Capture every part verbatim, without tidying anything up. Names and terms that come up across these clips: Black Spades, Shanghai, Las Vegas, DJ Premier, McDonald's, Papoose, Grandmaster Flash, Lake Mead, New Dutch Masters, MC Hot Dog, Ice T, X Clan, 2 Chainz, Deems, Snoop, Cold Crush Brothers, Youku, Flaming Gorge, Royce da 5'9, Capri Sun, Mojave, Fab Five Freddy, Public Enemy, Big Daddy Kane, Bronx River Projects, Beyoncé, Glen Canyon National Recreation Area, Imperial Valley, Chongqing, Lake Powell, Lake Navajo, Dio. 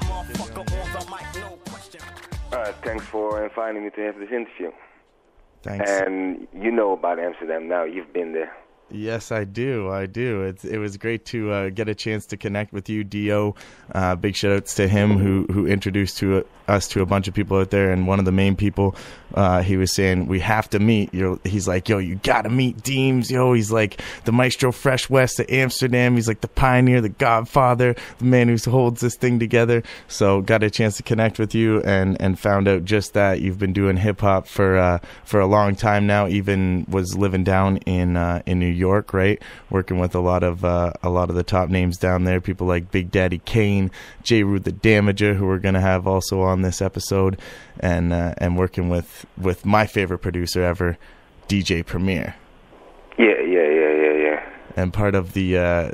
that motherfucker on the mic, no question. Uh, thanks for inviting me to have this interview. Thanks. And you know about Amsterdam now. You've been there. Yes, I do. I do. It's, it was great to uh, get a chance to connect with you, Dio. Uh, big shout-outs to him who, who introduced to a, us to a bunch of people out there. And one of the main people, uh, he was saying, we have to meet. You're, he's like, yo, you got to meet Deems. Yo, he's like the Maestro Fresh West of Amsterdam. He's like the pioneer, the godfather, the man who holds this thing together. So got a chance to connect with you and, and found out just that you've been doing hip-hop for uh, for a long time now, even was living down in uh, in New York. York, right? Working with a lot of uh, a lot of the top names down there, people like Big Daddy Kane, Jeru the Damaja, who we're gonna have also on this episode, and uh, and working with, with my favorite producer ever, D J Premier. Yeah, yeah, yeah, yeah, yeah. And part of the uh,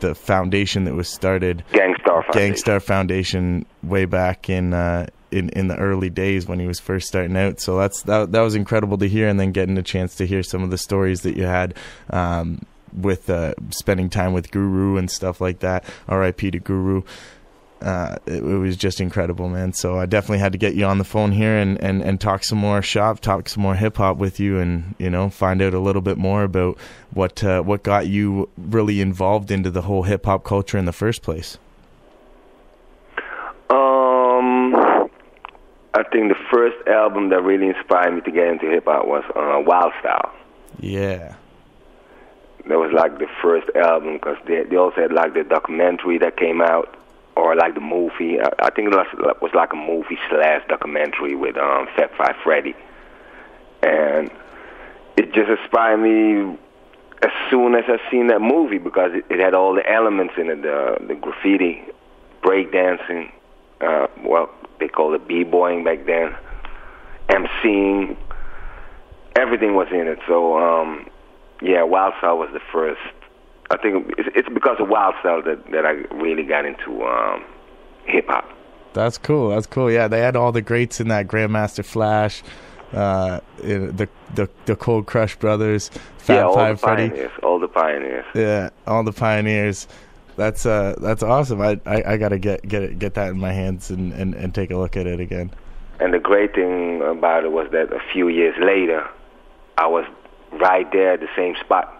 the foundation that was started, Gangstar Foundation. Gangstar Foundation, way back in. Uh, In, in the early days when he was first starting out. So that's that, that was incredible to hear, and then getting a chance to hear some of the stories that you had um, with uh, spending time with Guru and stuff like that. R I P to Guru. Uh, it, it was just incredible, man. So I definitely had to get you on the phone here and, and, and talk some more shop, talk some more hip-hop with you, and you know, find out a little bit more about what uh, what got you really involved into the whole hip-hop culture in the first place. I think the first album that really inspired me to get into hip-hop was uh, Wild Style. Yeah. That was like the first album, because they, they also had like the documentary that came out, or like the movie. I, I think it was, was like a movie slash documentary with um, Fab Five Freddy. And it just inspired me as soon as I seen that movie, because it, it had all the elements in it, the, the graffiti, breakdancing, uh, well... they called it b-boying back then, emceeing. Everything was in it. So, um, yeah, Wild Style was the first. I think it's, it's because of Wild Style that, that I really got into um, hip-hop. That's cool. That's cool. Yeah, they had all the greats in that. Grandmaster Flash, uh, the, the the Cold Crush Brothers, Fab yeah, all Five the Freddy. Pioneers, all the pioneers. Yeah, all the pioneers. That's uh, that's awesome. I, I, I gotta get get it, get that in my hands and, and, and take a look at it again. And the great thing about it was that a few years later, I was right there at the same spot,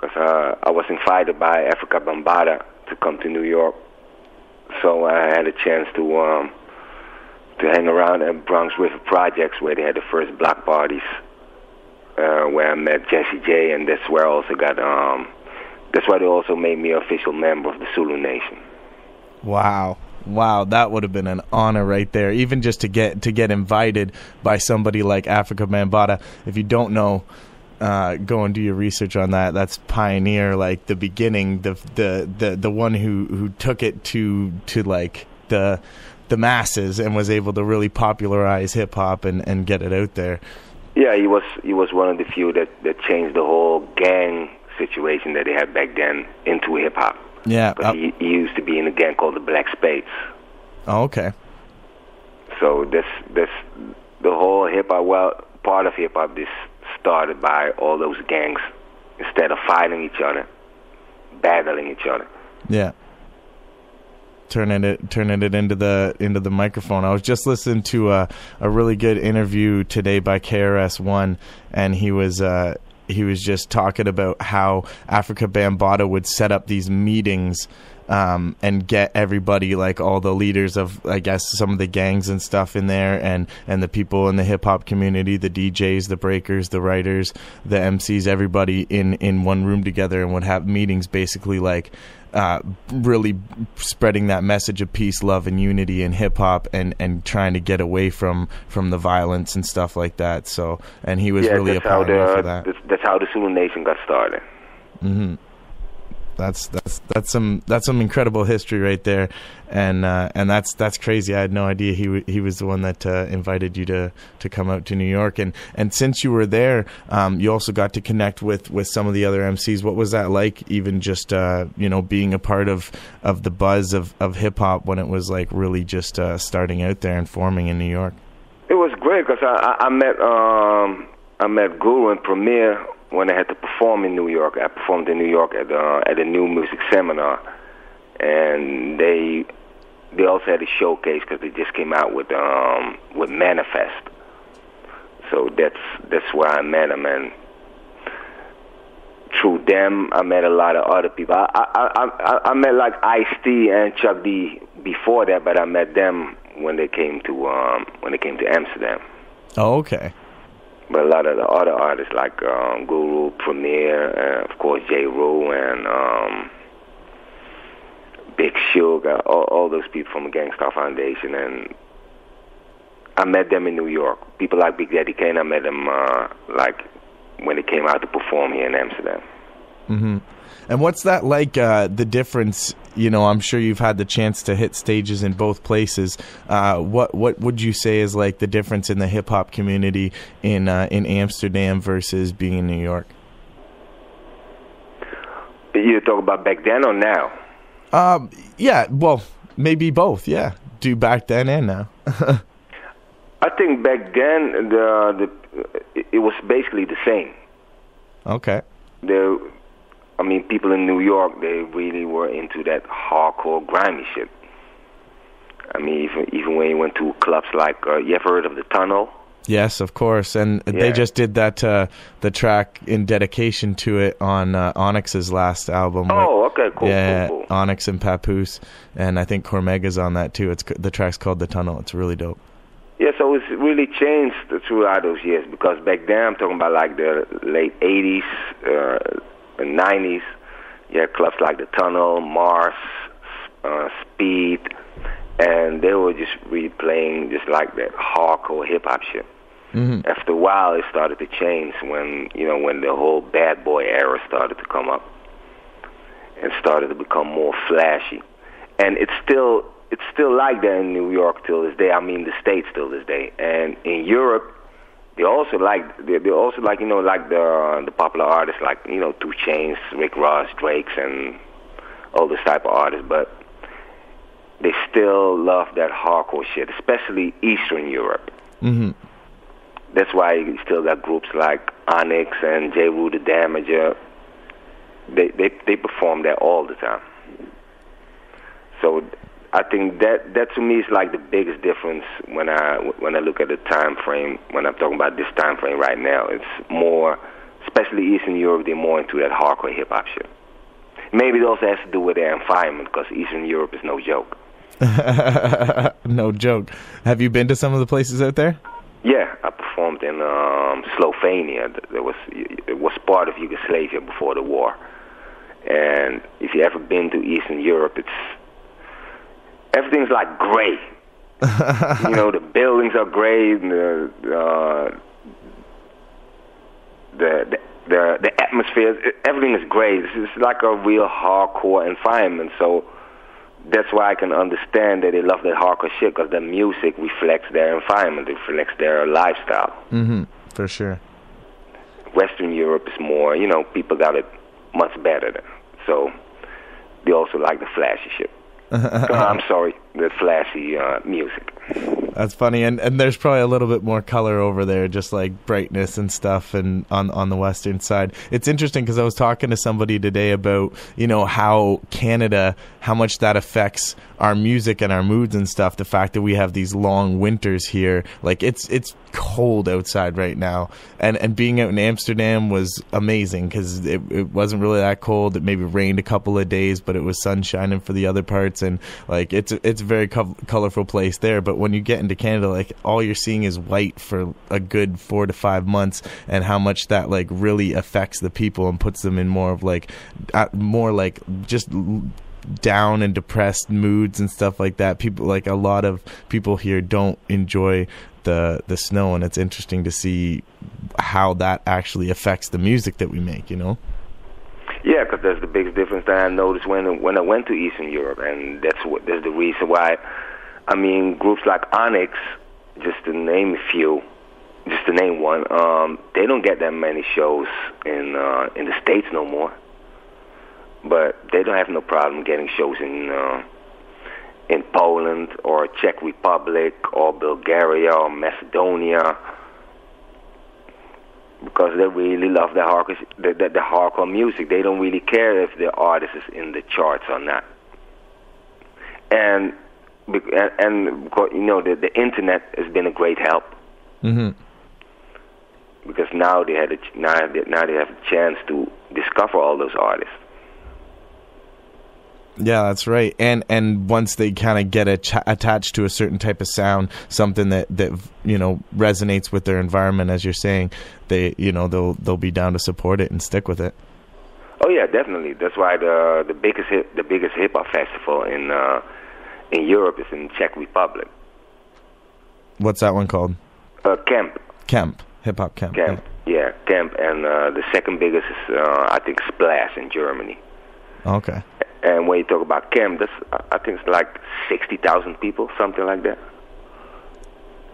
because uh, I was invited by Afrika Bambaataa to come to New York, so I had a chance to um, to hang around at Bronx River Projects, where they had the first block parties, uh, where I met Jesse J, and that's where I also got um. That's why they also made me an official member of the Zulu Nation. Wow. Wow, that would have been an honor right there, even just to get to get invited by somebody like Afrika Bambaataa. If you don't know, uh, go and do your research on that. That's pioneer, like the beginning, the the the, the one who, who took it to to like the the masses and was able to really popularize hip hop and, and get it out there. Yeah, he was he was one of the few that, that changed the whole gang situation that they had back then into hip hop. Yeah, but uh, he, he used to be in a gang called the Black Spades. Oh, okay. So this this the whole hip hop well part of hip hop this started by all those gangs instead of fighting each other, battling each other. Yeah. Turning it, turning it into the into the microphone. I was just listening to a a really good interview today by K R S One, and he was. Uh, He was just talking about how Afrika Bambaataa would set up these meetings um, and get everybody, like all the leaders of, I guess, some of the gangs and stuff in there, and, and the people in the hip-hop community, the D Js, the breakers, the writers, the M Cs, everybody in, in one room together, and would have meetings basically like uh, really spreading that message of peace, love, and unity in hip-hop, and, and trying to get away from, from the violence and stuff like that. So, and he was yeah, really a pioneer the, for that. That's, that's how the Zulu Nation got started. Mm-hmm. That's that's that's some that's some incredible history right there, and uh, and that's that's crazy. I had no idea he w- he was the one that uh, invited you to, to come out to New York, and and since you were there, um, you also got to connect with, with some of the other M Cs. What was that like? Even just uh, you know being a part of, of the buzz of, of hip hop when it was like really just uh, starting out there and forming in New York. It was great because I, I I met um I met Guru and Premier. When I had to perform in New York, I performed in New York at uh, at a new music seminar, and they they also had a showcase because they just came out with um with Manifest. So that's that's where I met them, and through them I met a lot of other people. I I I, I met like Ice T and Chuck D before that, but I met them when they came to um when they came to Amsterdam. Oh, okay. But a lot of the other artists like um, Guru, Premier, uh, of course Jeru, and um, Big Sugar, all, all those people from the Gangstar Foundation, and I met them in New York. People like Big Daddy Kane, I met them uh, like when they came out to perform here in Amsterdam. Mm-hmm. And what's that like, uh, the difference, you know, I'm sure you've had the chance to hit stages in both places. Uh, what what would you say is like the difference in the hip-hop community in uh, in Amsterdam versus being in New York? You talk about back then or now? Um, yeah, well, maybe both, yeah. Do back then and now. I think back then the, the it was basically the same. Okay. The... I mean, people in New York, they really were into that hardcore, grimy shit. I mean, even even when you went to clubs like, uh, you ever heard of The Tunnel? Yes, of course. And yeah. They just did that, uh, the track in dedication to it on uh, Onyx's last album. Oh, like, okay, cool, yeah, cool, cool. Onyx and Papoose, and I think Cormega's on that too. It's the track's called The Tunnel. It's really dope. Yeah, so it's really changed throughout those years, because back then, I'm talking about like the late eighties, uh, the nineties, you had clubs like The Tunnel, Mars, uh, Speed, and they were just really playing just like that hardcore hip-hop shit. Mm-hmm. After a while, it started to change when, you know, when the whole bad boy era started to come up and started to become more flashy. And it's still, it's still like that in New York till this day. I mean, the States till this day. And in Europe, They also like they, they also like you know like the uh, the popular artists like you know two Chainz, Rick Ross, Drake's, and all this type of artists, but they still love that hardcore shit, especially Eastern Europe. Mm-hmm. That's why you still got groups like Onyx and Jeru the Damaja. They they they perform there all the time. So I think that, that to me is like the biggest difference when I when I look at the time frame. When I'm talking about this time frame right now, it's more, especially Eastern Europe, they're more into that hardcore hip hop shit. Maybe it also has to do with their environment, because Eastern Europe is no joke. No joke. Have you been to some of the places out there? Yeah, I performed in um, Slovenia. There was it was part of Yugoslavia before the war, and if you ever been to Eastern Europe, it's everything's like gray. You know, the buildings are gray. And the, uh, the the the atmosphere, everything is gray. It's like a real hardcore environment. So that's why I can understand that they love that hardcore shit, because the music reflects their environment, it reflects their lifestyle. Mm-hmm, for sure. Western Europe is more, you know, people got it much better there. So they also like the flashy shit. uh, I'm sorry, the flashy uh, music. That's funny, and and there's probably a little bit more color over there, just like brightness and stuff, and on on the Western side. It's interesting because I was talking to somebody today about, you know, how Canada, how much that affects our music and our moods and stuff. The fact that we have these long winters here, like it's it's cold outside right now, and and being out in Amsterdam was amazing because it it wasn't really that cold. It maybe rained a couple of days, but it was sun shining for the other parts. And like it's it's a very co- colorful place there, but when you get into Canada, like all you're seeing is white for a good four to five months, and how much that like really affects the people and puts them in more of like uh, more like just down and depressed moods and stuff like that. People, like a lot of people here don't enjoy the the snow, and it's interesting to see how that actually affects the music that we make, you know. Yeah, because that's the biggest difference that I noticed when when I went to Eastern Europe, and that's what that's the reason why. I mean, groups like Onyx, just to name a few, just to name one, um, they don't get that many shows in uh, in the States no more. But they don't have no problem getting shows in uh, in Poland or Czech Republic or Bulgaria or Macedonia, because they really love the hardcore, the, the, the hardcore music. They don't really care if the artist is in the charts or not. And and, and you know, the, the internet has been a great help. Mm-hmm. Because now they had a, now they, now they have a chance to discover all those artists. Yeah, that's right. And and once they kind of get ach- attached to a certain type of sound, something that, that you know resonates with their environment, as you're saying, they you know they'll they'll be down to support it and stick with it. Oh yeah, definitely. That's why the the biggest hip, the biggest hip hop festival in uh, in Europe is in Czech Republic. What's that one called? Uh, Camp. Camp. Hip hop camp. Camp. Yeah, Camp. And uh, the second biggest is uh, I think Splash in Germany. Okay. And when you talk about camp, that's, I think it's like sixty thousand people, something like that.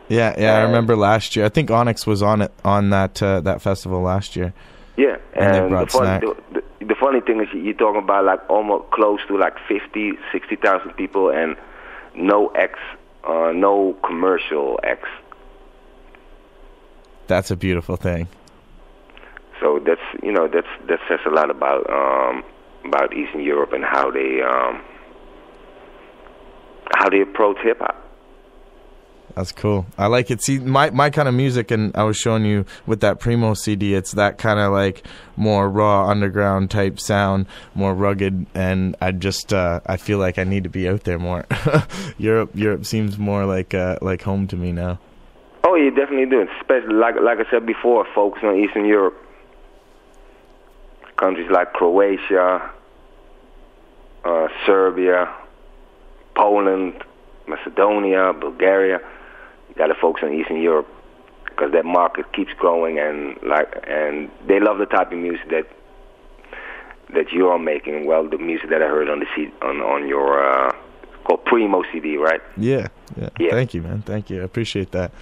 Yeah, yeah, and I remember last year. I think Onyx was on it on that uh, that festival last year. Yeah, and, and they brought the, fun, the, the, the funny thing is you're talking about like almost close to like fifty, sixty thousand people and no ex, uh, no commercial ex. That's a beautiful thing. So that's, you know, that's that says a lot about... Um, about Eastern Europe and how they um, how they approach hip hop. That's cool. I like it. See, my my kind of music, and I was showing you with that Primo C D, it's that kind of like more raw underground type sound, more rugged, and I just uh, I feel like I need to be out there more. Europe Europe seems more like uh, like home to me now. Oh, you definitely do. Especially like like I said before, folks on Eastern Europe. Countries like Croatia, uh, Serbia, Poland, Macedonia, Bulgaria. You got the folks in Eastern Europe because that market keeps growing, and like, and they love the type of music that that you are making. Well, the music that I heard on the C, on on your uh, called Primo C D, right? Yeah, yeah, yeah. Thank you, man. Thank you. I appreciate that.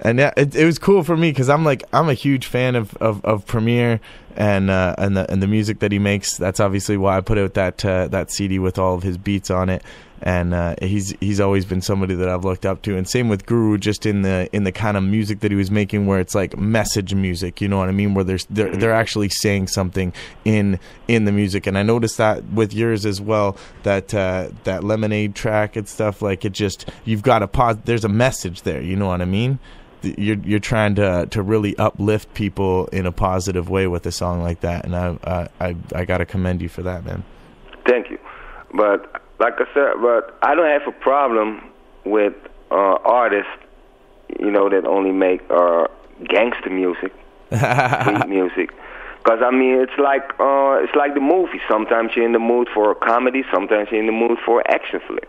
And yeah, it, it was cool for me because I'm like I'm a huge fan of, of, of Premier and uh, and the and the music that he makes. That's obviously why I put out that uh, that C D with all of his beats on it. And uh, he's he's always been somebody that I've looked up to. And same with Guru, just in the in the kind of music that he was making, where it's like message music. You know what I mean? Where there's they're they're actually saying something in in the music. And I noticed that with yours as well. That uh, that Lemonade track and stuff, like it just you've got a pause. There's a message there. You know what I mean? You're you're trying to to really uplift people in a positive way with a song like that. And I uh, I I gotta commend you for that, man. Thank you, but. Like I said, but I don't have a problem with uh, artists, you know, that only make uh, gangster music, street music. Because I mean, it's like uh, it's like the movie. Sometimes you're in the mood for a comedy. Sometimes you're in the mood for an action flick.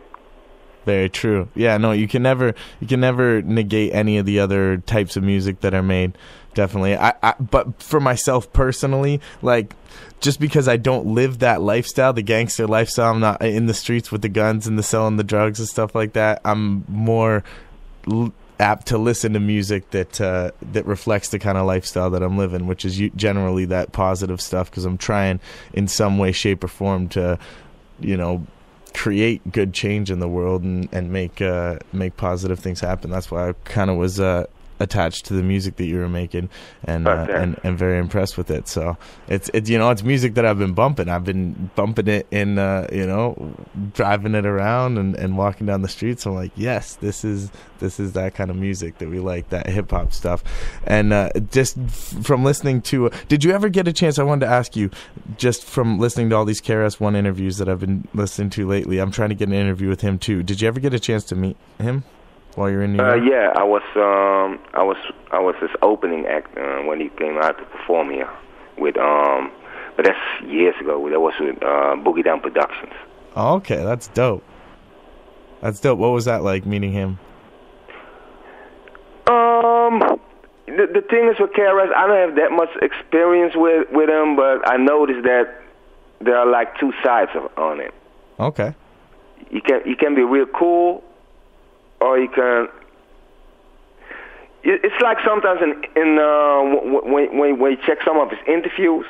Very true. Yeah, no, you can never you can never negate any of the other types of music that are made. Definitely. I, I but for myself personally, like just because I don't live that lifestyle, the gangster lifestyle, I'm not in the streets with the guns and the selling the drugs and stuff like that. I'm more l- apt to listen to music that uh, that reflects the kind of lifestyle that I'm living, which is generally that positive stuff, because I'm trying in some way, shape or form to, you know, create good change in the world and, and make uh, make positive things happen. That's why I kind of was uh, attached to the music that you were making, and, uh, and and very impressed with it. So it's it's you know it's music that I've been bumping. I've been bumping it in uh, you know driving it around and, and walking down the streets. I'm like, yes, this is this is that kind of music that we like, that hip hop stuff. And uh, just from listening to, did you ever get a chance? I wanted to ask you, just from listening to all these K R S One interviews that I've been listening to lately. I'm trying to get an interview with him too. Did you ever get a chance to meet him while you're in New York? Uh, yeah, I was, um, I was, I was his opening act uh, when he came out to perform here with, um, but that's years ago. That was with uh, Boogie Down Productions. Oh, okay, that's dope. That's dope. What was that like meeting him? Um, the the thing is with K R S, I don't have that much experience with with him, but I noticed that there are like two sides of, on it. Okay. You can you can be real cool, or you can. It's like sometimes in in uh, when when when you check some of his interviews,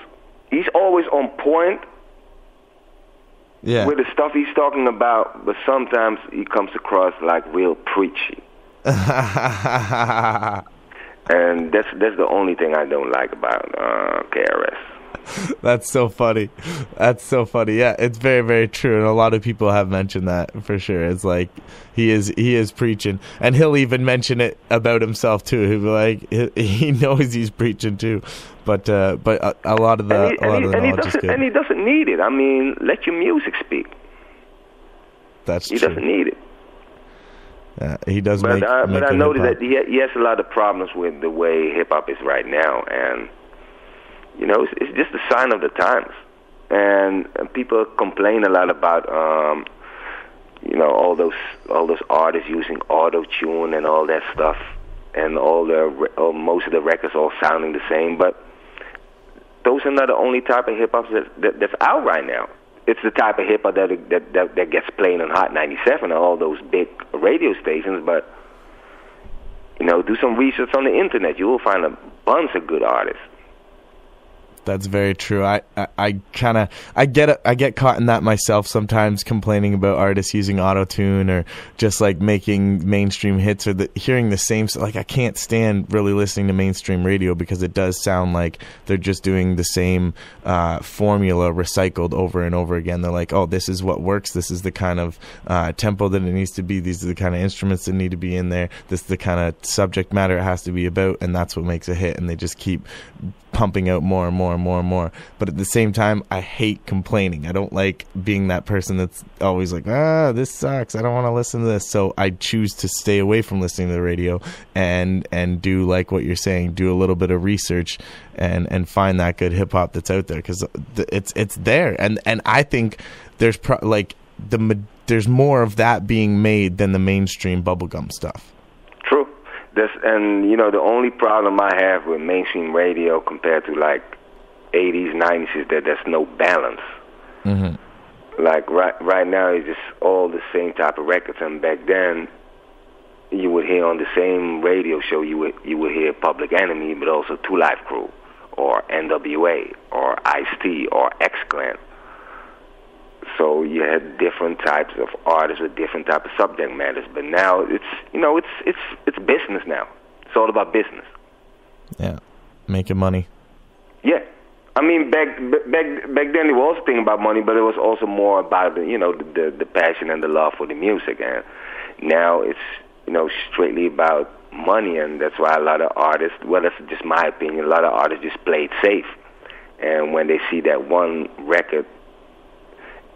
he's always on point. Yeah. With the stuff he's talking about, but sometimes he comes across like real preachy. And that's that's the only thing I don't like about uh, K R S. That's so funny. That's so funny. Yeah, it's very, very true. And a lot of people have mentioned that for sure. It's like he is he is preaching. And he'll even mention it about himself too. He'll be like, he knows he's preaching too. But uh, but a, a lot of the, and he, a lot and of the he, knowledge is good. And he doesn't need it. I mean, let your music speak. That's he true. He doesn't need it. Uh, he does but make, I, make But I noticed that he, he has a lot of problems with the way hip-hop is right now. And, you know, it's, it's just a sign of the times. And, and people complain a lot about, um, you know, all those all those artists using auto-tune and all that stuff. And all the all, most of the records all sounding the same. But those are not the only type of hip-hop that, that, that's out right now. It's the type of hip-hop that, that that that gets played on Hot ninety-seven and all those big radio stations, but, you know, do some research on the internet. You will find a bunch of good artists. That's very true. I, I, I kind of I get I get caught in that myself sometimes, complaining about artists using auto-tune or just like making mainstream hits or the, hearing the same. Like, I can't stand really listening to mainstream radio because it does sound like they're just doing the same uh, formula recycled over and over again. They're like, oh, this is what works. This is the kind of uh, tempo that it needs to be. These are the kind of instruments that need to be in there. This is the kind of subject matter it has to be about, and that's what makes a hit. And they just keep pumping out more and more and more and more. But at the same time, I hate complaining. I don't like being that person that's always like, ah, this sucks, I don't want to listen to this. So I choose to stay away from listening to the radio and and do like what you're saying, do a little bit of research and and find that good hip-hop that's out there, because it's it's there. And and I think there's pro- like the there's more of that being made than the mainstream bubblegum stuff. True. That's, and, you know, the only problem I have with mainstream radio compared to, like, eighties, nineties is that there's no balance. Mm-hmm. Like, right right now, it's just all the same type of records. And back then, you would hear on the same radio show, you would, you would hear Public Enemy, but also two Live Crew, or N W A, or Ice T, or X Clan. So you had different types of artists with different types of subject matters, but now it's you know it's it's it's business now. It's all about business. Yeah, making money. Yeah, I mean back back back then it was a thing about money, but it was also more about the, you know the, the the passion and the love for the music. And now it's you know strictly about money, and that's why a lot of artists. Well, that's just my opinion. A lot of artists just play it safe, and when they see that one record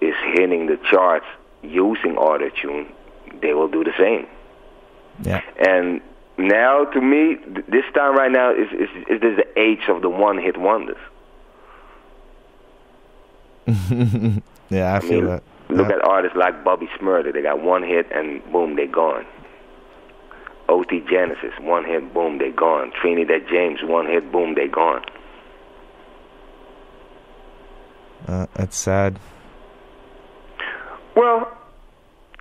is hitting the charts using auto-tune, they will do the same. Yeah. And now, to me, th- this time right now is is is this the age of the one-hit wonders. yeah, I, I feel mean, that. Look yeah. at artists like Bobby Smurda. They got one hit and boom, they gone. O T Genesis, one hit, boom, they gone. Trinidad James, one hit, boom, they gone. Uh, that's sad. Well,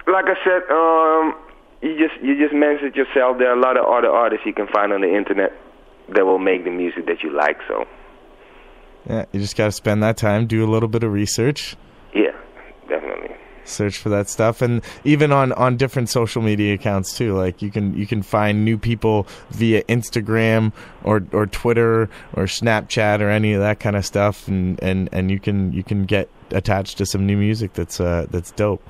like I said, um, you just you just mentioned yourself. There are a lot of other artists you can find on the internet that will make the music that you like. So, yeah, you just gotta spend that time, do a little bit of research. Yeah, definitely. Search for that stuff, and even on, on different social media accounts too. Like you can you can find new people via Instagram or, or Twitter or Snapchat or any of that kind of stuff, and, and, and you can you can get attached to some new music that's uh that's dope.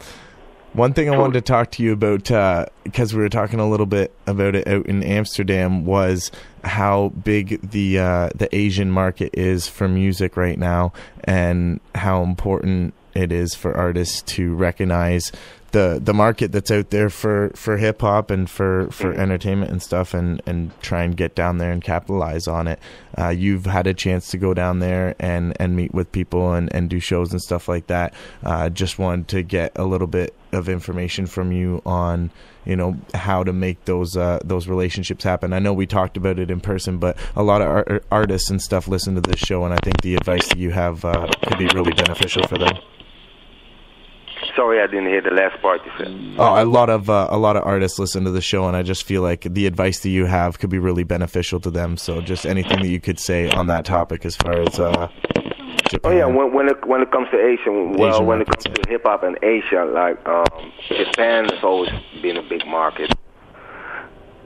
One thing I wanted to talk to you about uh because we were talking a little bit about it out in Amsterdam was how big the uh the Asian market is for music right now, and how important it is for artists to recognize the the market that's out there for for hip-hop and for for entertainment and stuff, and and try and get down there and capitalize on it. Uh you've had a chance to go down there and and meet with people and and do shows and stuff like that. Uh just wanted to get a little bit of information from you on you know how to make those uh those relationships happen. I know we talked about it in person, but a lot of ar- artists and stuff listen to this show, and I think the advice that you have uh could be really beneficial for them. Sorry, I didn't hear the last part you said. Oh, a lot of uh, a lot of artists listen to the show, and I just feel like the advice that you have could be really beneficial to them. So, just anything that you could say on that topic, as far as uh, Japan. Oh yeah, when when it, when it comes to Asian, well, Asian when it comes to hip hop and Asia, like um, Japan has always been a big market,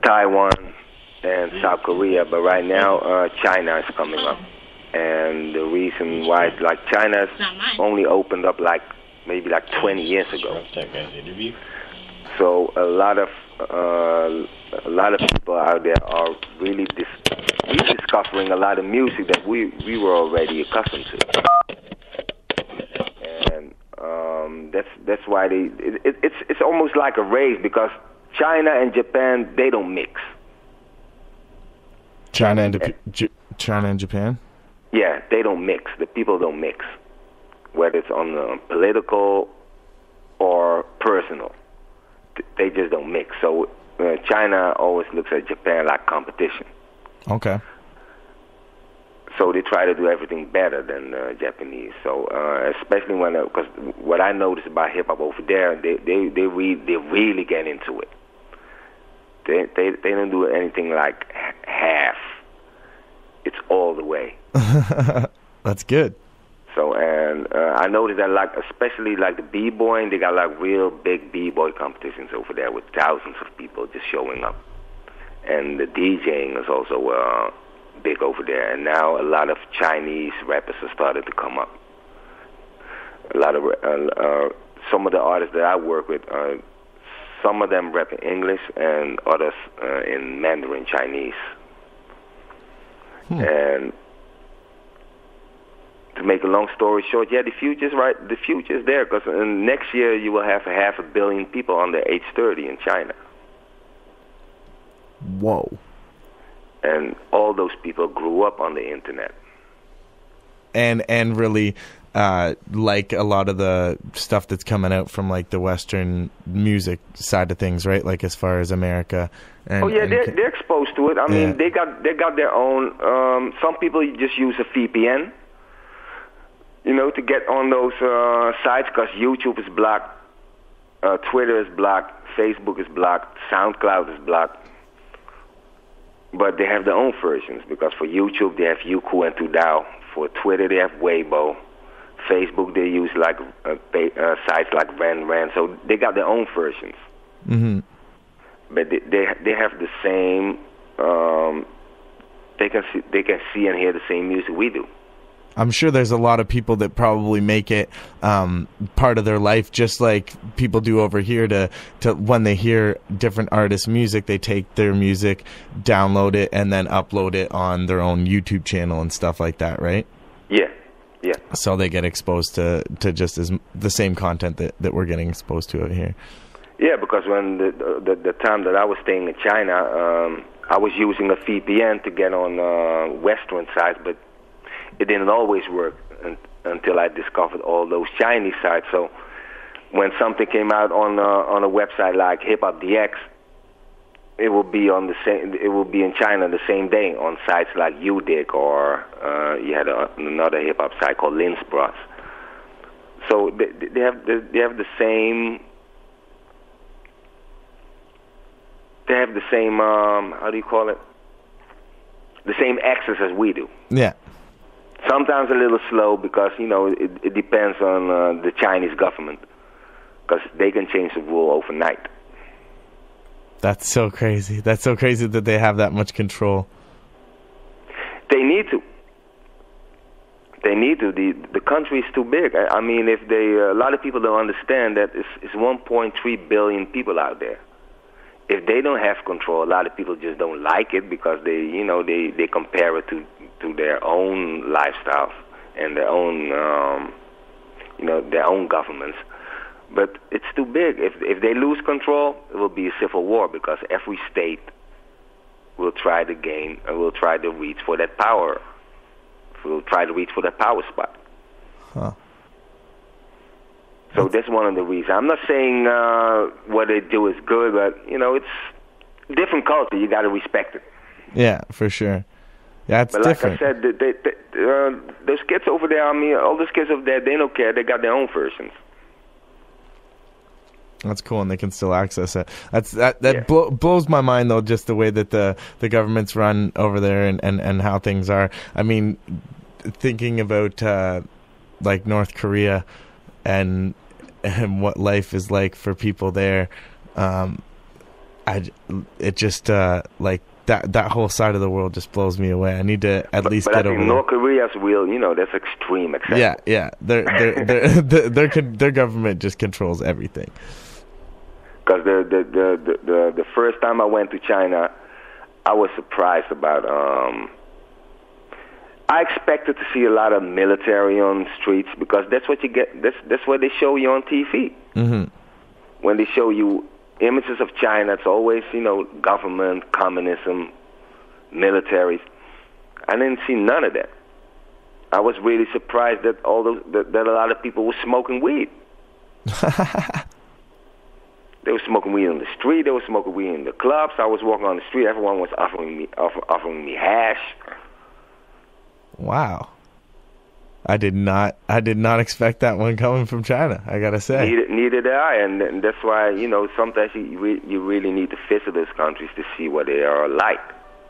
Taiwan and South Korea, but right now uh, China is coming up. And the reason why, like, China's only opened up like maybe like twenty years ago. So a lot of uh, a lot of people out there are really dis- rediscovering a lot of music that we we were already accustomed to. And um, that's that's why they it, it, it's it's almost like a race, because China and Japan, they don't mix. China and Dep- J- China and Japan. Yeah, they don't mix. The people don't mix, whether it's on the political or personal. They just don't mix. So uh, China always looks at Japan like competition. Okay. So they try to do everything better than uh, Japanese. So uh, especially when, because uh, what I noticed about hip hop over there, they they they, re- they really get into it. They they they don't do anything like half. It's all the way. That's good. So, and uh, I noticed that, like, especially like the b-boying, they got like real big b-boy competitions over there with thousands of people just showing up. And the DJing is also uh, big over there. And now a lot of Chinese rappers have started to come up. A lot of uh, uh, some of the artists that I work with, uh, some of them rap in English and others uh, in Mandarin Chinese. Hmm. And to make a long story short, yeah, the future's right. The future's there, because next year you will have half a billion people under age thirty in China. Whoa! And all those people grew up on the internet. And and really, uh, like a lot of the stuff that's coming out from like the Western music side of things, right? Like as far as America. And, oh yeah, and they're they're exposed to it. I yeah. mean, they got they got their own. Um, some people just use a V P N. You know, to get on those uh, sites, because YouTube is blocked, uh, Twitter is blocked, Facebook is blocked, SoundCloud is blocked. But they have their own versions, because for YouTube they have Youku and Tudao. For Twitter they have Weibo. Facebook they use like uh, pay, uh, sites like RenRen. So they got their own versions. Mm-hmm. But they, they they have the same. Um, they can see, they can see and hear the same music we do. I'm sure there's a lot of people that probably make it um, part of their life, just like people do over here. To, to when they hear different artists' music, they take their music, download it, and then upload it on their own YouTube channel and stuff like that, right? Yeah, yeah. So they get exposed to, to just as the same content that, that we're getting exposed to out here. Yeah, because when the the, the time that I was staying in China, um, I was using a V P N to get on uh, Western sites, but it didn't always work un- until I discovered all those Chinese sites. So when something came out on uh, on a website like Hip Hop D X, it will be on the same. It will be in China the same day on sites like Udig, or uh, you had a, another hip hop site called Linsbros. So they, they have the, they have the same. They have the same. Um, how do you call it? The same access as we do. Yeah. Sometimes a little slow, because, you know, it, it depends on uh, the Chinese government, because they can change the rule overnight. That's so crazy. That's so crazy that they have that much control. They need to. They need to. The the country is too big. I, I mean, if they, uh, a lot of people don't understand that it's, it's one point three billion people out there. If they don't have control, a lot of people just don't like it, because they, you know, they, they compare it to, to their own lifestyles and their own, um, you know, their own governments. But it's too big. If if they lose control, it will be a civil war, because every state will try to gain, will try to reach for that power, will try to reach for that power spot. Huh. So that's one of the reasons. I'm not saying uh, what they do is good, but, you know, it's different culture. You got to respect it. Yeah, for sure. Yeah, it's but different. But like I said, they, they, uh, those kids over there, I mean, all those kids over there, they don't care. They got their own versions. That's cool, and they can still access it. That's that that yeah. blow, blows my mind, though, just the way that the, the government's run over there, and, and, and how things are. I mean, thinking about, uh, like, North Korea and... and what life is like for people there. Um, I, it just, uh, like that that whole side of the world just blows me away. I need to at but, least but get I think over. North Korea's will, you know, that's extreme. Except. Yeah, yeah. Their their their, their, their their government just controls everything. Because the the, the the the the first time I went to China, I was surprised about. Um, I expected to see a lot of military on the streets because that's what you get. That's that's what they show you on T V. Mm-hmm. When they show you images of China, it's always, you know, government, communism, militaries. I didn't see none of that. I was really surprised that all those, that, that a lot of people were smoking weed. They were smoking weed on the street. They were smoking weed in the clubs. I was walking on the street. Everyone was offering me offer, offering me hash. Wow. I did not. I did not expect that one coming from China. I gotta say. Neither, neither did I, and, and that's why, you know, sometimes you re, you really need to visit those countries to see what they are like.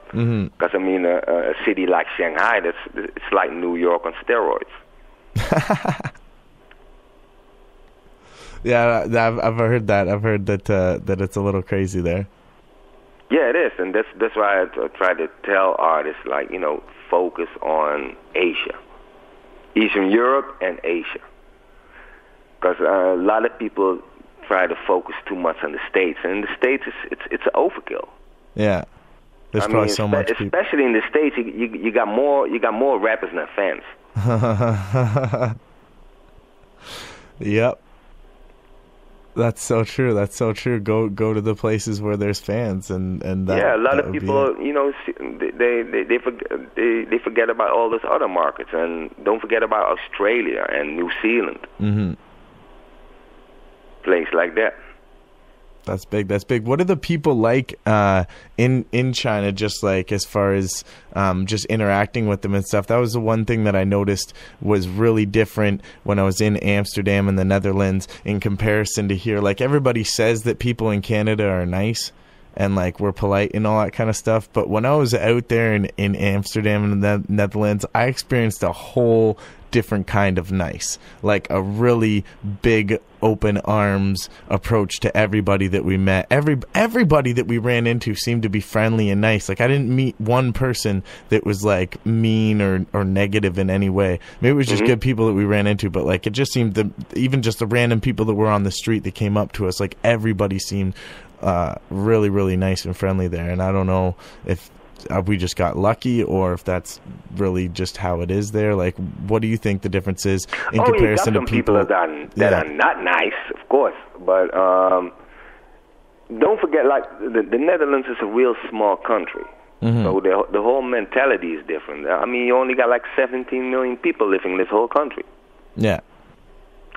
Because mm-hmm. I mean, a, a city like Shanghai, that's it's like New York on steroids. Yeah, I've I've heard that. I've heard that uh, that it's a little crazy there. Yeah, it is, and that's that's why I try to tell artists, like, you know, focus on Asia. Eastern Europe and Asia, because uh, a lot of people try to focus too much on the States, and in the States it's it's, it's an overkill. Yeah, there's I probably mean, so much. Especially people. In the States, you, you you got more you got more rappers than fans. Yep, that's so true. That's so true. Go go to the places where there's fans, and and that, yeah, a lot of people, you know, they they they forget, they, they forget about all those other markets, and don't forget about Australia and New Zealand, mm-hmm. place like that. That's big. That's big. What are the people like uh, in in China? Just like as far as um, just interacting with them and stuff. That was the one thing that I noticed was really different when I was in Amsterdam and the Netherlands in comparison to here. Like, everybody says that people in Canada are nice and like we're polite and all that kind of stuff. But when I was out there in in Amsterdam and the Netherlands, I experienced a whole different kind of nice, like a really big open arms approach to everybody that we met. Every everybody that we ran into seemed to be friendly and nice. Like, I didn't meet one person that was like mean or or negative in any way. Maybe it was just mm-hmm. good people that we ran into, but like it just seemed the even just the random people that were on the street that came up to us, like everybody seemed uh really really nice and friendly there. And I don't know if we just got lucky or if that's really just how it is there. Like, what do you think the difference is in oh, comparison you got to some people, people that, are, that yeah. are not nice, of course, but um, don't forget, like, the, the Netherlands is a real small country, mm-hmm. so the, the whole mentality is different. I mean, you only got like seventeen million people living in this whole country. Yeah,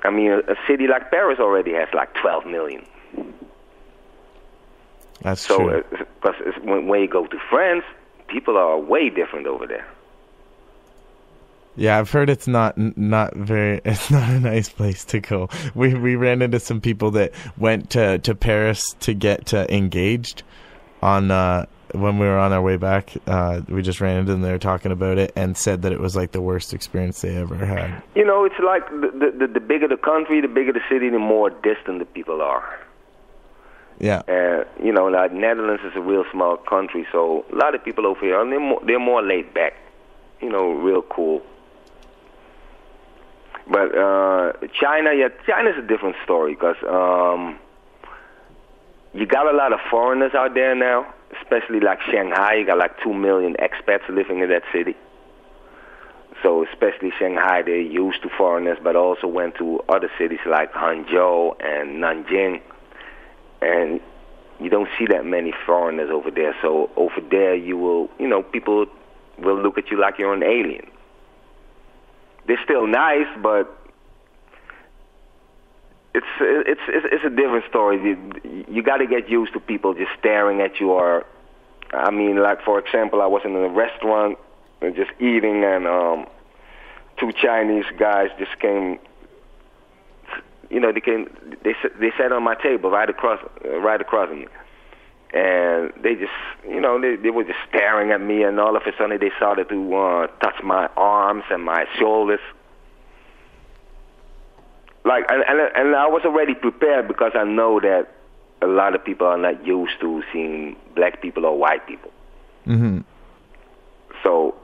I mean, a, a city like Paris already has like twelve million. That's so true. Because uh, when, when you go to France, people are way different over there. Yeah, I've heard it's not not very. It's not a nice place to go. We we ran into some people that went to, to Paris to get uh, engaged. On uh, when we were on our way back, uh, we just ran into them. They were talking about it and said that it was like the worst experience they ever had. You know, it's like the the, the bigger the country, the bigger the city, the more distant the people are. Yeah, uh, you know, like Netherlands is a real small country, so a lot of people over here, and they're more, they're more laid back, you know, real cool. But uh, China, yeah, China's a different story because um, you got a lot of foreigners out there now, especially like Shanghai. You got like two million expats living in that city. So especially Shanghai, they're used to foreigners, but also went to other cities like Hangzhou and Nanjing. And you don't see that many foreigners over there. So over there, you will, you know, people will look at you like you're an alien. They're still nice, but it's it's it's, it's a different story. You, you got to get used to people just staring at you. Or, I mean, like, for example, I was in a restaurant and just eating, and um, two Chinese guys just came. You know, they came. They they sat on my table right across, uh, right across me, and they just, you know, they they were just staring at me. And all of a sudden, they started to uh, touch my arms and my shoulders. Like, and, and and I was already prepared because I know that a lot of people are not used to seeing black people or white people. Mm-hmm. So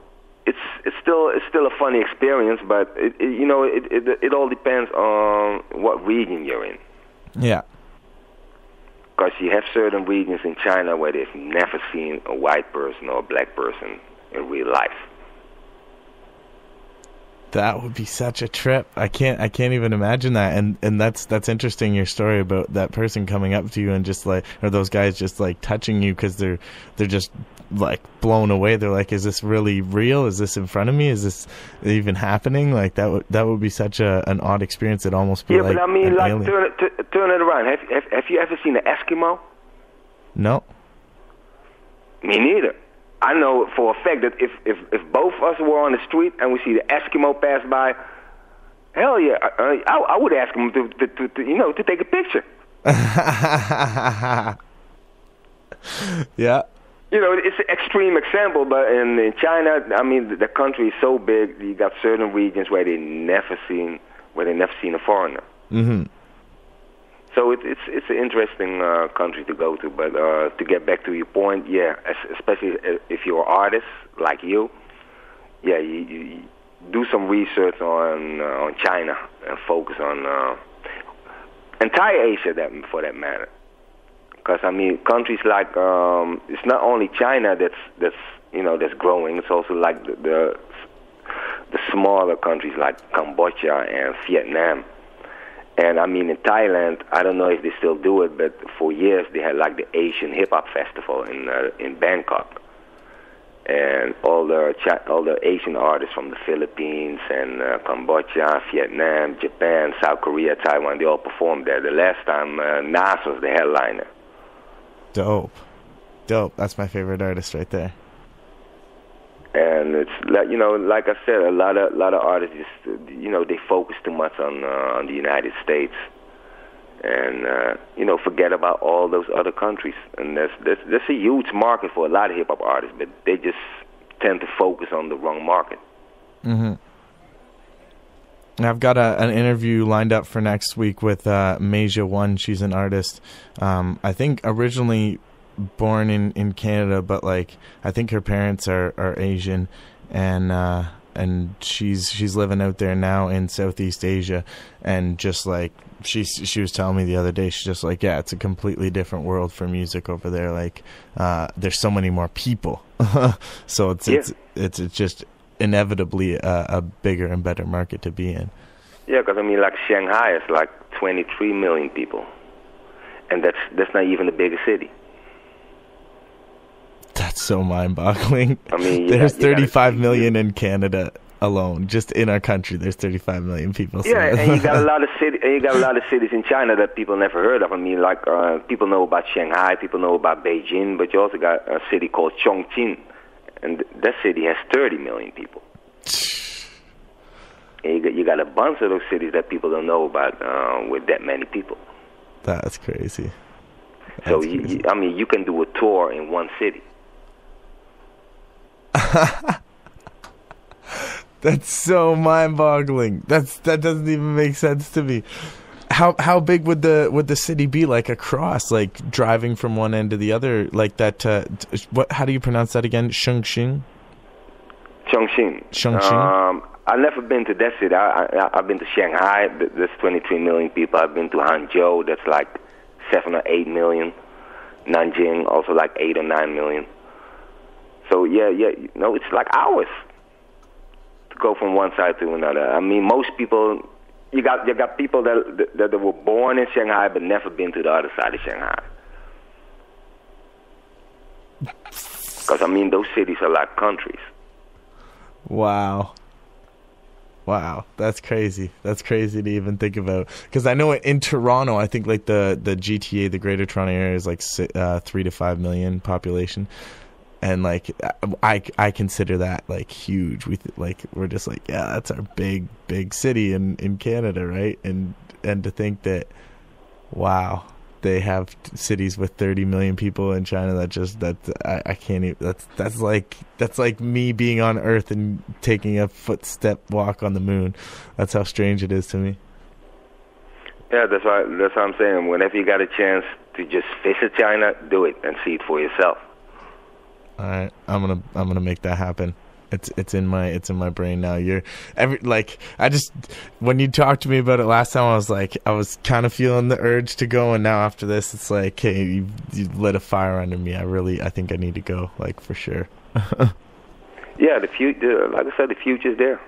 it's it's still it's still a funny experience, but it, it, you know it, it it all depends on what region you're in. Yeah. Because you have certain regions in China where they've never seen a white person or a black person in real life. That would be such a trip. I can't I can't even imagine that. And and that's that's interesting, your story about that person coming up to you and just like, or those guys just like touching you because they're they're just like blown away. They're like, is this really real? Is this in front of me? Is this even happening? Like that would that would be such a an odd experience. It'd almost be yeah, like, but I mean, like alien. turn it t- turn it around. Have, have have you ever seen an Eskimo? No. Me neither. I know for a fact that if, if, if both of us were on the street and we see the Eskimo pass by, hell yeah, I, I, I would ask him to, to, to, to, you know, to take a picture. Yeah. You know, it's an extreme example, but in, in China, I mean, the country is so big, you got certain regions where they never seen, where they never seen a foreigner. Mm-hmm. So it, it's it's an interesting uh, country to go to, but uh, to get back to your point, yeah, especially if you're an artist like you, yeah, you, you do some research on uh, on China and focus on uh, entire Asia, that for that matter, because I mean countries like um, it's not only China that's that's you know that's growing, it's also like the the, the smaller countries like Cambodia and Vietnam. And I mean, in Thailand, I don't know if they still do it, but for years they had like the Asian Hip Hop Festival in uh, in Bangkok, and all the all the Asian artists from the Philippines and uh, Cambodia, Vietnam, Japan, South Korea, Taiwan, they all performed there. The last time uh, Nas was the headliner. Dope, dope. That's my favorite artist right there. And it's like, you know, like I said, a lot of lot of artists, you know, they focus too much on uh, on the United States, and uh, you know, forget about all those other countries. And that's that's that's a huge market for a lot of hip hop artists, but they just tend to focus on the wrong market. Mm-hmm. I've got a, an interview lined up for next week with uh, Maja One. She's an artist. Um, I think originally born in, in Canada, but like I think her parents are, are Asian, and uh, and she's she's living out there now in Southeast Asia, and just like she she was telling me the other day, she's just like, yeah, it's a completely different world for music over there. Like uh, there's so many more people, so it's, yeah. it's it's it's just inevitably a, a bigger and better market to be in. Yeah, because I mean, like Shanghai is like twenty-three million people, and that's that's not even the biggest city. That's so mind-boggling. I mean, there's got, thirty-five million in Canada alone, just in our country. There's thirty-five million people. So. Yeah, and you got a lot of city, and you got a lot of cities in China that people never heard of. I mean, like uh, people know about Shanghai, people know about Beijing, but you also got a city called Chongqing, and that city has thirty million people. And you got, you got a bunch of those cities that people don't know about uh, with that many people. That's crazy. That's so you, crazy. You, I mean, you can do a tour in one city. That's so mind-boggling. That's that doesn't even make sense to me. How how big would the would the city be? Like across, like driving from one end to the other, like that. Uh, what? How do you pronounce that again? Chongqing. Chongqing. Chongqing. Um, I've never been to that city. I, I, I've been to Shanghai. That's twenty-three million people. I've been to Hangzhou. That's like seven or eight million. Nanjing, also like eight or nine million. So, yeah, yeah, you know, it's like hours to go from one side to another. I mean, most people, you got you got people that, that that were born in Shanghai but never been to the other side of Shanghai. Because, I mean, those cities are like countries. Wow. Wow, that's crazy. That's crazy to even think about. Because I know in Toronto, I think, like, the, the G T A, the Greater Toronto Area, is, like, uh, three to five million population. And like I, I consider that like huge. We th- like we're just like, yeah, that's our big big city in, in Canada, right? And and to think that, wow, they have t- cities with thirty million people in China. That just that I, I can't even. That's that's like that's like me being on Earth and taking a footstep walk on the moon. That's how strange it is to me. Yeah, that's why that's what I'm saying. Whenever you got a chance to just visit China, do it and see it for yourself. All right, I'm gonna I'm gonna make that happen. It's it's in my it's in my brain now. You're every like I just when you talked to me about it last time, I was like I was kind of feeling the urge to go, and now after this, it's like, hey, you, you lit a fire under me. I really I think I need to go, like, for sure. Yeah, the future. Like I said, the future's there.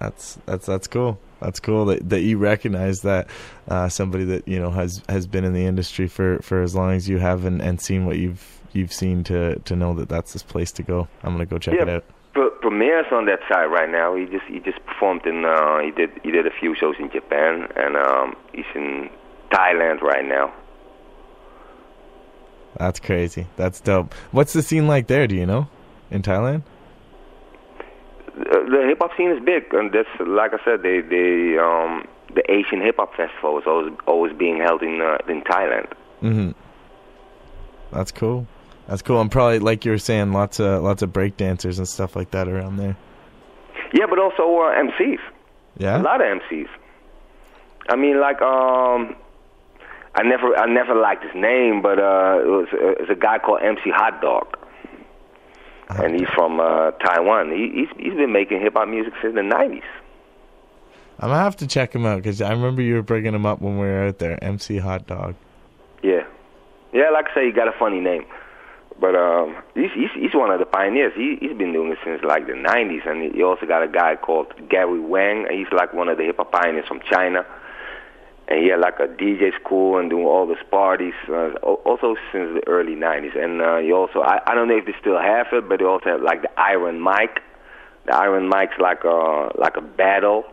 That's that's that's cool. That's cool that, that you recognize that uh, somebody that you know has, has been in the industry for, for as long as you have and, and seen what you've you've seen to, to know that that's this place to go. I'm gonna go check yeah, it out. Pr- Premier's on that side right now. He just he just performed in uh, he did he did a few shows in Japan, and um, he's in Thailand right now. That's crazy. That's dope. What's the scene like there? Do you know in Thailand? The hip hop scene is big, and that's like I said. They, they, um, the Asian hip hop festival is always always being held in uh, in Thailand. Mm-hmm. That's cool. That's cool. And probably, like you were saying, lots of lots of breakdancers and stuff like that around there. Yeah, but also uh, M Cs. Yeah, a lot of M Cs. I mean, like um, I never I never liked his name, but uh, it was it's a guy called M C Hot Dog. And he's from uh, Taiwan. He, he's he's been making hip hop music since the nineties. I'm gonna have to check him out because I remember you were bringing him up when we were out there. M C Hot Dog. Yeah, yeah. Like I say, he got a funny name, but um, he's, he's he's one of the pioneers. He he's been doing it since like the nineties, and he also got a guy called Gary Wang. And he's like one of the hip hop pioneers from China, and he had like a D J school and doing all these parties, uh, also since the early nineties. And uh, he also, I, I don't know if they still have it, but they also have like the Iron Mic. The Iron Mic's like a, like a battle,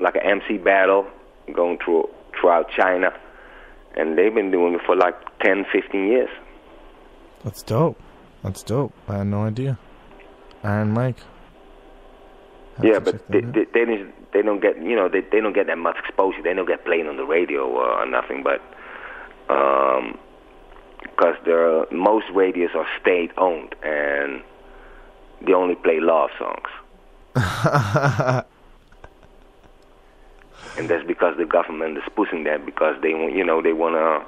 like an M C battle going through throughout China. And they've been doing it for like ten, fifteen years. That's dope. That's dope. I had no idea. Iron Mic. Yeah, but they, they, they didn't... They don't get, you know, they they don't get that much exposure. They don't get played on the radio or nothing, but um, because the most radios are state owned and they only play love songs, and that's because the government is pushing that because they want, you know, they want to.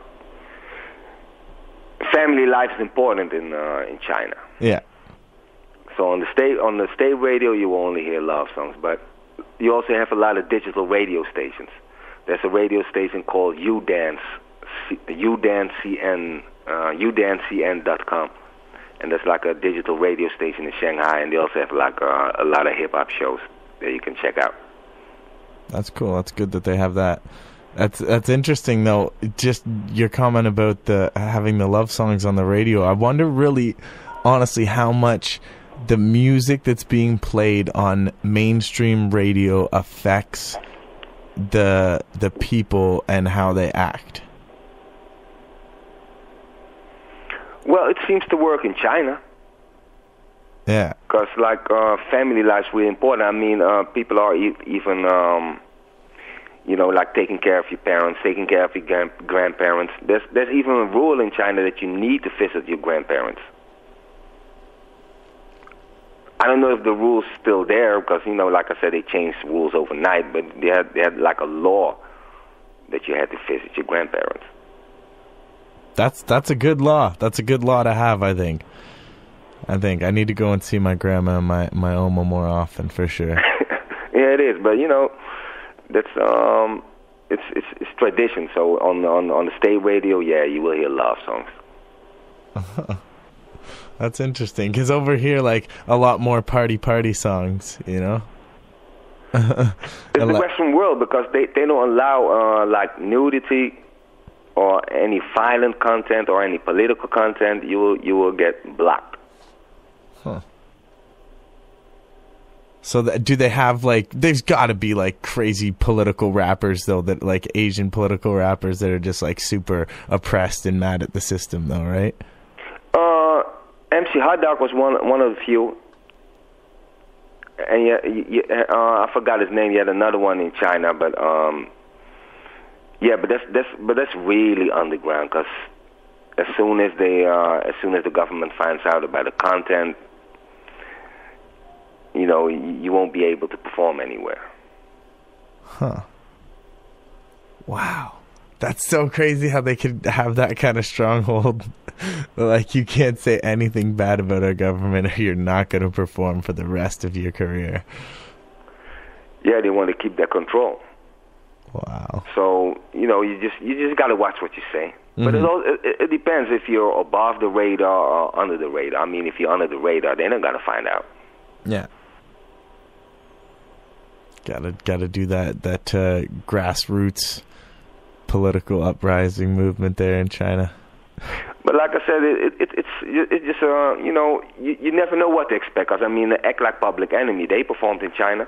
Family life is important in uh, in China. Yeah. So on the state on the state radio, you will only hear love songs, but. You also have a lot of digital radio stations. There's a radio station called Udance, U Dance C N, uh, U Dance C N dot com, and that's like a digital radio station in Shanghai. And they also have like uh, a lot of hip hop shows that you can check out. That's cool. That's good that they have that. That's that's interesting though. Just your comment about the having the love songs on the radio. I wonder, really, honestly, how much. The music that's being played on mainstream radio affects the the people and how they act. Well, it seems to work in China. Yeah. Because, like, uh, family life's really important. I mean, uh, people are e- even, um, you know, like taking care of your parents, taking care of your gran- grandparents. There's, there's even a rule in China that you need to visit your grandparents. I don't know if the rule's still there because, you know, like I said, they changed rules overnight, but they had, they had like a law that you had to visit your grandparents. That's that's a good law. That's a good law to have, I think. I think. I need to go and see my grandma and my, my Oma more often for sure. Yeah, it is. But, you know, that's um, it's, it's it's tradition. So on, on, on the state radio, yeah, you will hear love songs. That's interesting, because over here, like, a lot more party party songs, you know? It's the lot. Western world, because they, they don't allow, uh, like, nudity or any violent content or any political content. You will, you will get blocked. Huh. So that, do they have, like, there's got to be, like, crazy political rappers, though, that, like, Asian political rappers that are just, like, super oppressed and mad at the system, though, right? M C Hot Dog was one one of the few, and yeah, yeah, uh, I forgot his name. He had another one in China, but um, yeah, but that's that's but that's really underground. Cause as soon as they, uh, as soon as the government finds out about the content, you know, you won't be able to perform anywhere. Huh. Wow. That's so crazy how they could have that kind of stronghold. Like, you can't say anything bad about our government or you're not going to perform for the rest of your career. Yeah, they want to keep that control. Wow. So, you know, you just you just got to watch what you say. Mm-hmm. But it, all, it, it depends if you're above the radar or under the radar. I mean, if you're under the radar, they're not going to find out. Yeah. Gotta gotta do that that uh, grassroots political uprising movement there in China. But like I said, it, it, it's it's just uh, you know you, you never know what to expect. Cause I mean, act like Public Enemy, they performed in China.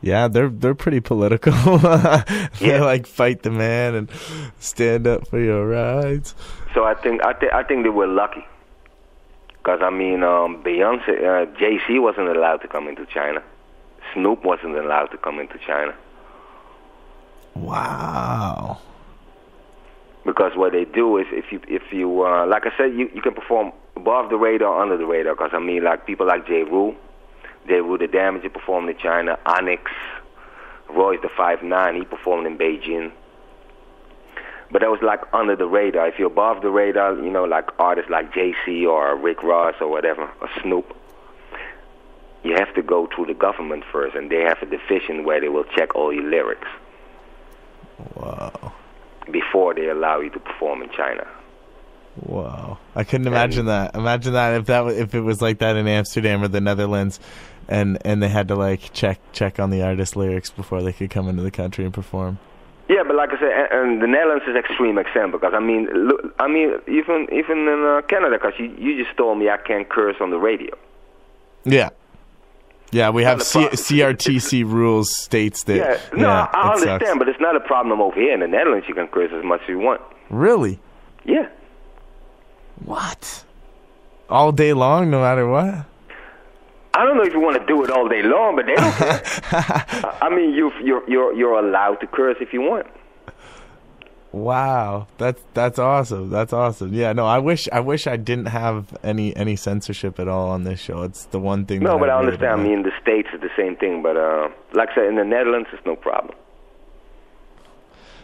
Yeah, they're they're pretty political. They yeah. like fight the man and stand up for your rights. So I think I think I think they were lucky. Cause I mean, um, Beyonce, uh, Jay-Z wasn't allowed to come into China. Snoop wasn't allowed to come into China. Wow. Because what they do is, if you, if you, uh, like I said, you, you can perform above the radar, under the radar. Because I mean, like people like Jeru, Jeru the Damaja performed in China. Onyx, Royce the Five Nine, he performed in Beijing. But that was like under the radar. If you're above the radar, you know, like artists like J C or Rick Ross or whatever, or Snoop. You have to go through the government first, and they have a division where they will check all your lyrics. Wow. Before they allow you to perform in China. Wow. I couldn't imagine and, that. Imagine that if that if it was like that in Amsterdam or the Netherlands, and, and they had to like check check on the artist's lyrics before they could come into the country and perform. Yeah, but like I said, and the Netherlands is an extreme example because I mean, look, I mean, even even in uh, Canada, because you you just told me I can't curse on the radio. Yeah. Yeah, we have C- C R T C rules states that... Yeah, no, yeah, I understand, sucks. But it's not a problem over here. In the Netherlands, you can curse as much as you want. Really? Yeah. What? All day long, no matter what? I don't know if you want to do it all day long, but they don't care. I mean, you've, you're, you're, you're allowed to curse if you want. Wow, that's that's awesome. That's awesome. Yeah, no, I wish I wish I didn't have any any censorship at all on this show. It's the one thing. No, that but I, I understand. I mean, the States is the same thing, but uh, like I said, in the Netherlands, it's no problem.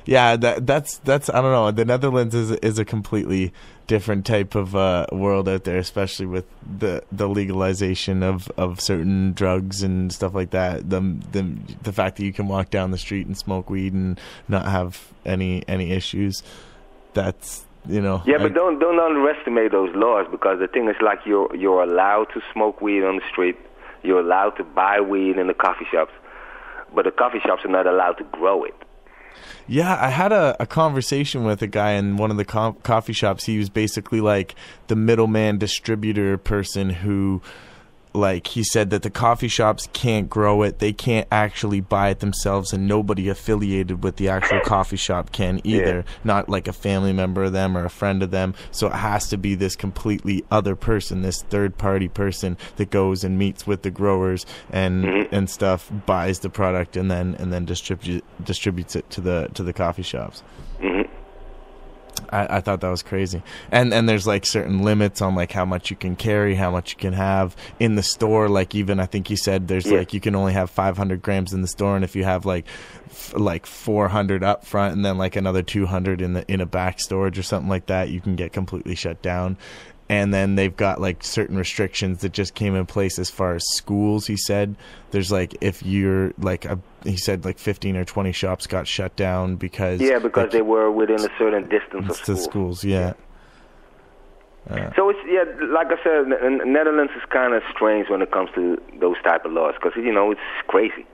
Yeah, that that's that's I don't know. The Netherlands is is a completely different type of uh, world out there, especially with the, the legalization of, of certain drugs and stuff like that. The the the fact that you can walk down the street and smoke weed and not have any any issues. That's you know. Yeah, but I, don't don't underestimate those laws because the thing is like you're you're allowed to smoke weed on the street. You're allowed to buy weed in the coffee shops, but the coffee shops are not allowed to grow it. Yeah, I had a, a conversation with a guy in one of the co- coffee shops. He was basically like the middleman distributor person who, like, he said that the coffee shops can't grow it. They can't actually buy it themselves, and nobody affiliated with the actual coffee shop can either. Yeah. Not like a family member of them or a friend of them. So it has to be this completely other person, this third-party person that goes and meets with the growers and mm-hmm. and stuff, buys the product, and then and then distribu- distributes it to the to the coffee shops. Mm-hmm. I, I thought that was crazy, and and there's like certain limits on like how much you can carry, how much you can have in the store. Like even I think he said there's yeah. like you can only have five hundred grams in the store, and if you have like f- like four hundred up front, and then like another two hundred in the in a back storage or something like that, you can get completely shut down. And then they've got like certain restrictions that just came in place as far as schools. He said there's like if you're like a, he said like fifteen or twenty shops got shut down because yeah because like, they were within a certain distance of schools. schools yeah. yeah. Uh, so it's yeah like I said, the Netherlands is kind of strange when it comes to those type of laws because you know it's crazy.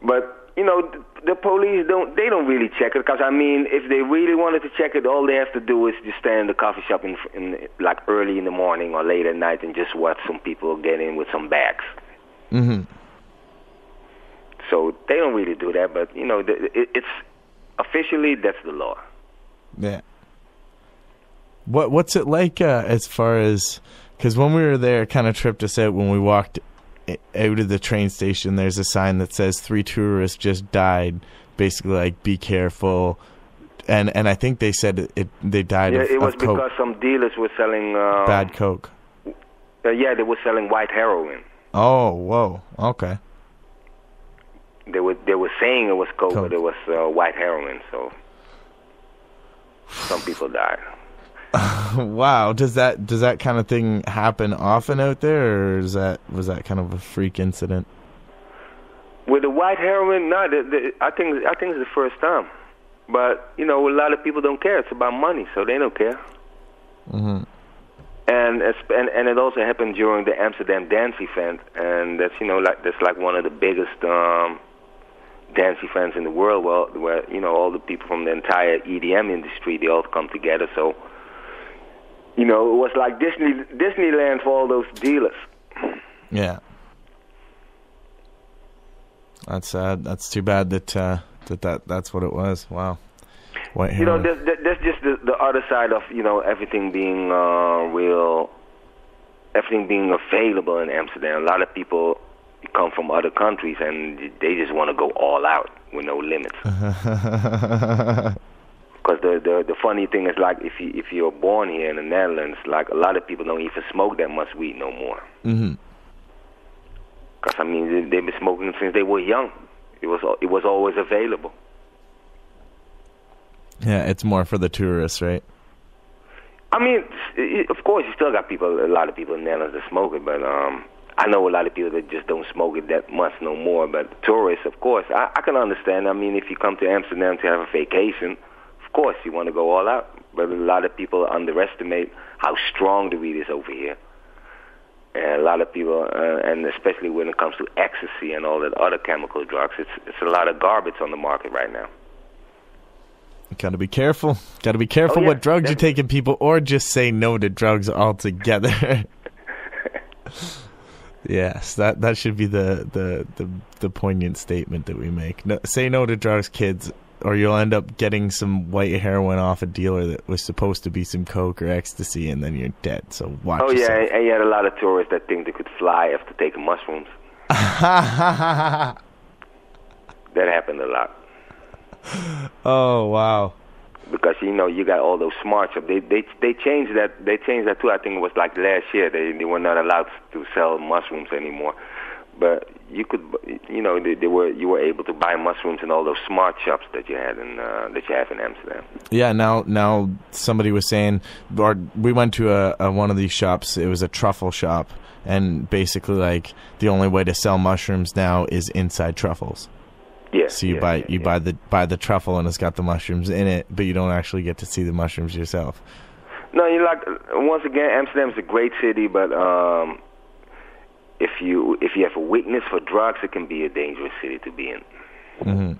But you know the police don't they don't really check it because I mean if they really wanted to check it all they have to do is just stand in the coffee shop in, in like early in the morning or late at night and just watch some people get in with some bags. Mm-hmm. So they don't really do that, but you know it's officially that's the law. Yeah. What what's it like uh, as far as because when we were there it kind of tripped us out when we walked out of the train station. There's a sign that says three tourists just died. Basically, like be careful. And and I think they said it, it they died. Yeah, of, it was of because coke. Some dealers were selling um, bad coke. Uh, yeah, they were selling white heroin. Oh, whoa, okay. They were they were saying it was coke, coke. but it was uh, white heroin. So some people died. Wow, does that does that kind of thing happen often out there, or is that was that kind of a freak incident? With the white heroin, no, the, the, I think I think it's the first time. But you know, a lot of people don't care. It's about money, so they don't care. Mm-hmm. And, and and it also happened during the Amsterdam dance event, and that's you know like that's like one of the biggest um, dance events in the world, where, where you know all the people from the entire E D M industry, they all come together. So you know it was like Disney Disneyland for all those dealers. Yeah, that's sad. That's too bad that uh, that that that's what it was. Wow. White you know, that's, that's just the, the other side of, you know, everything being uh, real, everything being available in Amsterdam. A lot of people come from other countries and they just want to go all out with no limits. Because the, the the funny thing is, like, if you if you're born here in the Netherlands, like, a lot of people don't even smoke that much weed no more. Mm-hmm. Because I mean, they, they've been smoking since they were young. It was it was always available. Yeah, it's more for the tourists, right? I mean, it, of course, you still got people, a lot of people in the Netherlands that smoke it, but um, I know a lot of people that just don't smoke it that much no more. But tourists, of course, I, I can understand. I mean, if you come to Amsterdam to have a vacation, of course you want to go all out. But a lot of people underestimate how strong the weed is over here. And a lot of people, uh, and especially when it comes to ecstasy and all that other chemical drugs, it's it's a lot of garbage on the market right now. Gotta be careful. Gotta be careful oh, yeah. what drugs Definitely. You're taking, people, or just say no to drugs altogether. Yes, that that should be the, the, the, the poignant statement that we make. No, say no to drugs, kids, or you'll end up getting some white heroin off a dealer that was supposed to be some coke or ecstasy, and then you're dead. So watch Oh, yourself. Yeah, and you had a lot of tourists that think they could fly after taking mushrooms. That happened a lot. Oh wow! Because you know you got all those smarts up. They they they changed that. They changed that too. I think it was like last year. They they were not allowed to sell mushrooms anymore. But you could, you know, they, they were you were able to buy mushrooms in all those smart shops that you had in uh, that you have in Amsterdam. Yeah. Now now somebody was saying, or we went to a, a one of these shops. It was a truffle shop, and basically like the only way to sell mushrooms now is inside truffles. Yeah, so you yeah, buy yeah, you yeah. buy the buy the truffle and it's got the mushrooms in it, but you don't actually get to see the mushrooms yourself. No, you like once again, Amsterdam's a great city, but um, if you if you have a weakness for drugs, it can be a dangerous city to be in. Mm-hmm.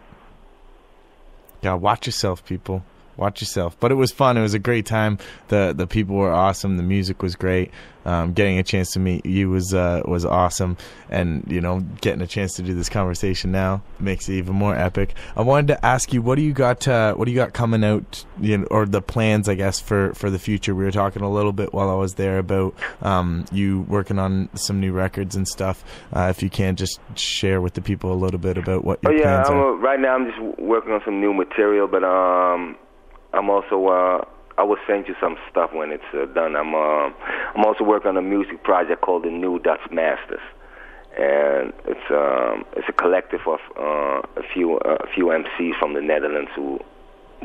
Yeah, watch yourself, people. Watch yourself. But it was fun. It was a great time. The the people were awesome. The music was great. Um, getting a chance to meet you was uh, was awesome. And, you know, getting a chance to do this conversation now makes it even more epic. I wanted to ask you, what do you got uh, what do you got coming out, you know, or the plans, I guess, for, for the future? We were talking a little bit while I was there about um, you working on some new records and stuff. Uh, if you can, just share with the people a little bit about what your oh, yeah, plans I'm, are. Uh, right now I'm just working on some new material, but... Um I'm also, uh, I will send you some stuff when it's uh, done. I'm uh, I'm also working on a music project called the New Dutch Masters. And it's um, it's a collective of uh, a few uh, a few M Cs from the Netherlands who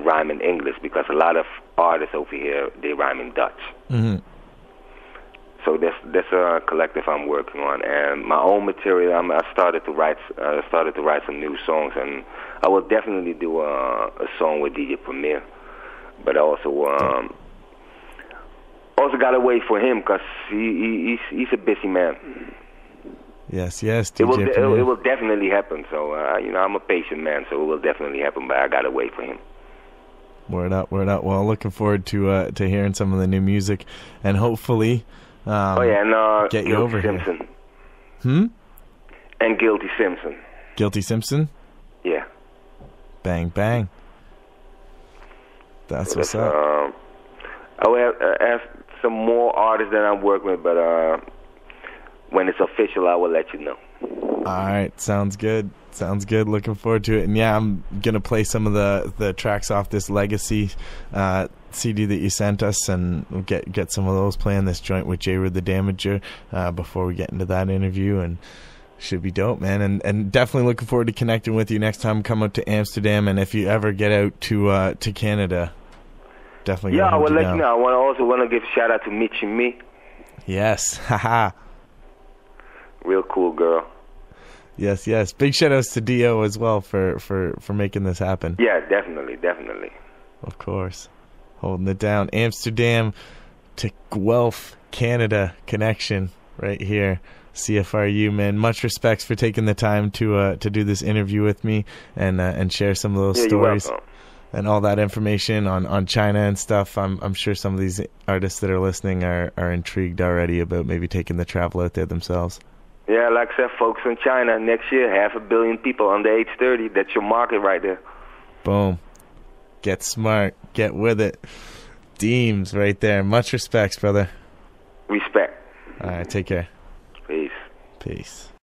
rhyme in English, because a lot of artists over here, they rhyme in Dutch. Mm-hmm. So that's, that's a collective I'm working on. And my own material, I'm, I started to write uh, started to write some new songs, and I will definitely do a, a song with D J Premier. But also, um, also gotta wait for him, because he, he, he's, he's a busy man. Yes, yes, D J it will, de- it will definitely happen. So, uh, you know, I'm a patient man, so it will definitely happen, but I gotta wait for him. Word up, word up. Well, looking forward to uh, to hearing some of the new music, and hopefully um, oh, yeah, and, uh, get you Guilty over Simpson. Here. Hmm? And Guilty Simpson. Guilty Simpson? Yeah. Bang, bang. That's what's up. Um, I will have, uh, have some more artists that I'm working with, but uh, when it's official, I will let you know. All right. Sounds good. Sounds good. Looking forward to it. And, yeah, I'm going to play some of the, the tracks off this Legacy uh, C D that you sent us, and we'll get, get some of those playing this joint with Jeru the Damaja uh, before we get into that interview. And Should be dope, man, and and definitely looking forward to connecting with you next time. Come up to Amsterdam, and if you ever get out to uh, to Canada, definitely. Yeah, I will let you know. I want also want to give a shout out to Mitch and me. Yes, haha. Real cool girl. Yes, yes. Big shout outs to Dio as well for for for making this happen. Yeah, definitely, definitely. Of course, holding it down. Amsterdam to Guelph, Canada connection right here. C F R U, man, much respects for taking the time to uh, to do this interview with me and uh, and share some of those yeah, stories and all that information on, on China and stuff. I'm I'm sure some of these artists that are listening are, are intrigued already about maybe taking the travel out there themselves. Yeah, like I said, folks, in China next year, half a billion people under age thirty. That's your market right there. Boom. Get smart. Get with it. Deems right there. Much respects, brother. Respect. All right, take care. Peace. Peace.